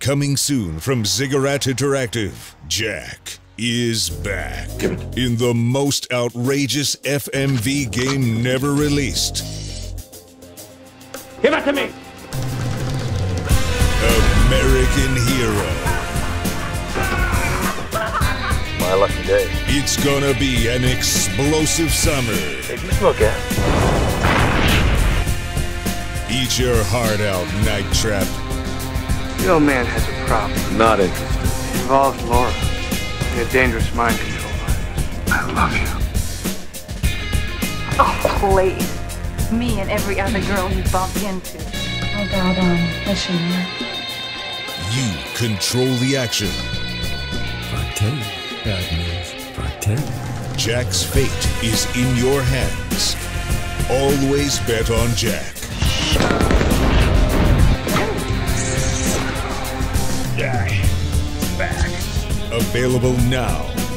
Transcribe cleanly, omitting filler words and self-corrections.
Coming soon from Ziggurat Interactive, Jack is back in the most outrageous FMV game never released. Give it to me! American Hero. My lucky day. It's gonna be an explosive summer. If you smoke out. Eat your heart out, Night Trap. The old man has a problem. Not interested. It involves Laura. A dangerous mind control virus. I love you. Oh, please. Me and every other girl you bump into. I bow down. Listen, man. You control the action. Pretend. Bad news. Pretend. Jack's fate is in your hands. Always bet on Jack. Die. Back. Available now.